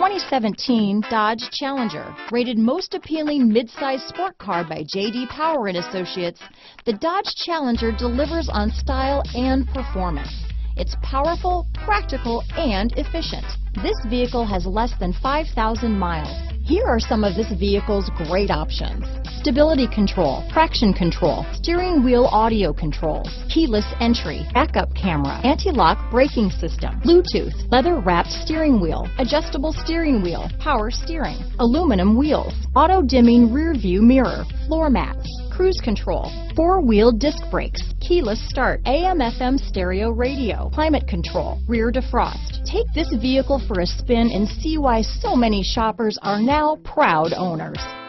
2017 Dodge Challenger. Rated most appealing midsize sport car by J.D. Power and Associates, the Dodge Challenger delivers on style and performance. It's powerful, practical, and efficient. This vehicle has less than 5,000 miles. Here are some of this vehicle's great options: stability control, traction control, steering wheel audio controls, keyless entry, backup camera, anti-lock braking system, Bluetooth, leather-wrapped steering wheel, adjustable steering wheel, power steering, aluminum wheels, auto-dimming rear-view mirror, floor mats, cruise control, four-wheel disc brakes, keyless start, AM/FM stereo radio, climate control, rear defrost. Take this vehicle for a spin and see why so many shoppers are now proud owners.